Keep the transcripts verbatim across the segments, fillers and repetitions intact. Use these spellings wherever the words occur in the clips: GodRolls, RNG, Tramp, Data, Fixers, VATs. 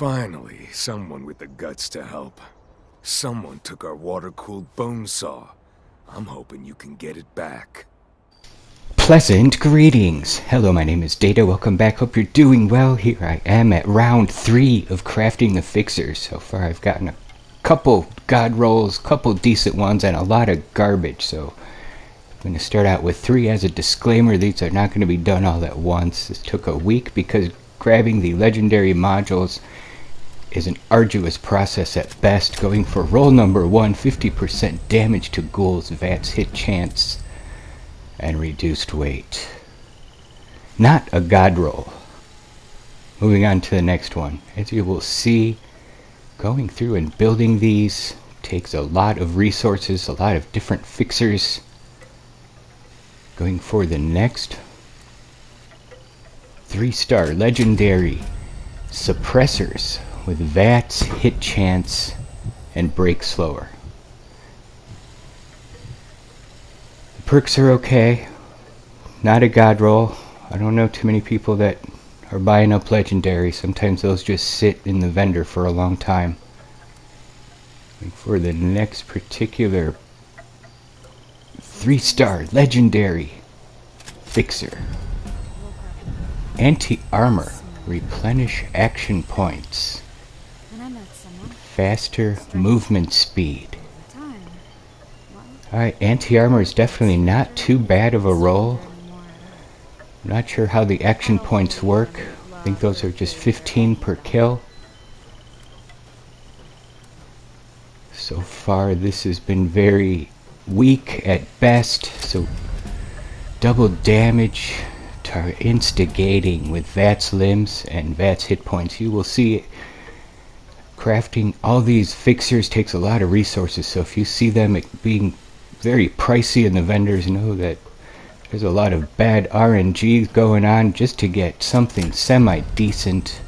Finally, someone with the guts to help. Someone took our water-cooled bone saw. I'm hoping you can get it back. Pleasant greetings. Hello, my name is Data. Welcome back. Hope you're doing well. Here I am at round three of crafting the Fixers. So far, I've gotten a couple god rolls, couple decent ones, and a lot of garbage. So I'm going to start out with three. As a disclaimer, these are not going to be done all at once. This took a week because grabbing the legendary modules is an arduous process at best, going for roll number one, fifty percent damage to ghouls, vats, hit chance, and reduced weight. Not a god roll. Moving on to the next one. As you will see, going through and building these takes a lot of resources, a lot of different fixers. Going for the next. Three-star legendary suppressors with vats, hit chance, and break slower. The perks are okay. Not a god roll. I don't know too many people that are buying up legendary. Sometimes those just sit in the vendor for a long time. And for the next particular three-star legendary fixer. Anti-armor. Replenish action points. Faster movement speed. Alright, anti-armor is definitely not too bad of a roll. I'm not sure how the action points work. I think those are just fifteen per kill. So far this has been very weak at best. So double damage. Are instigating with VAT's limbs and VAT's hit points. You will see it. Crafting all these fixers takes a lot of resources, so if you see them being very pricey in the vendors, know that there's a lot of bad R N G going on just to get something semi-decent.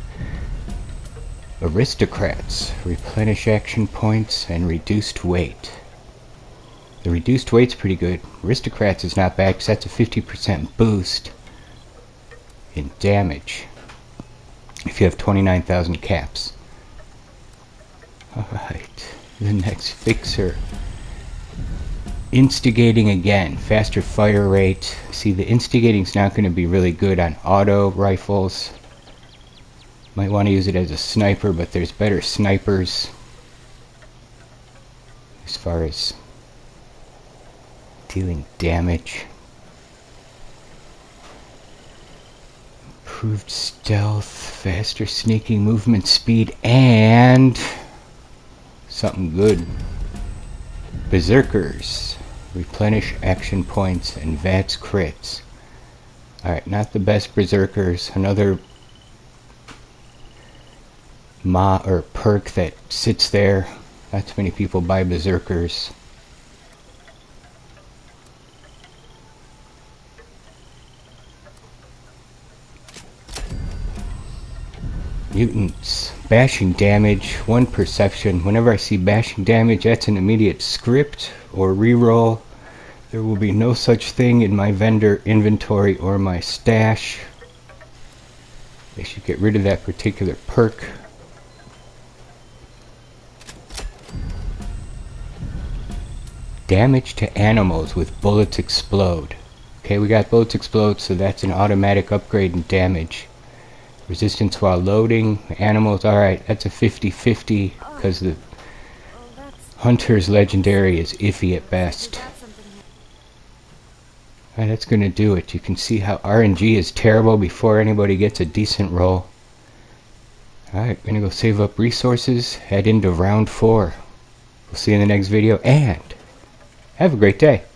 Aristocrats, replenish action points and reduced weight. The reduced weight's pretty good. Aristocrats is not bad because that's a fifty percent boost in damage if you have twenty-nine thousand caps. Alright, the next fixer. Instigating again, faster fire rate. See, the instigating's not going to be really good on auto rifles. Might want to use it as a sniper, but there's better snipers as far as dealing damage. Improved stealth, faster sneaking, movement speed, and something good. Berserkers, replenish action points, and VAT's crits. Alright, not the best berserkers. Another ma or perk that sits there. Not too many people buy berserkers. Mutants. Bashing damage, one perception. Whenever I see bashing damage, that's an immediate script or reroll. There will be no such thing in my vendor inventory or my stash. They should get rid of that particular perk. Damage to animals with bullets explode. Okay, we got bullets explode, so that's an automatic upgrade in damage. Resistance while loading, animals, alright, that's a fifty fifty, because the Hunter's legendary is iffy at best. Alright, that's going to do it. You can see how R N G is terrible before anybody gets a decent roll. Alright, going to go save up resources, head into round four. We'll see you in the next video, and have a great day.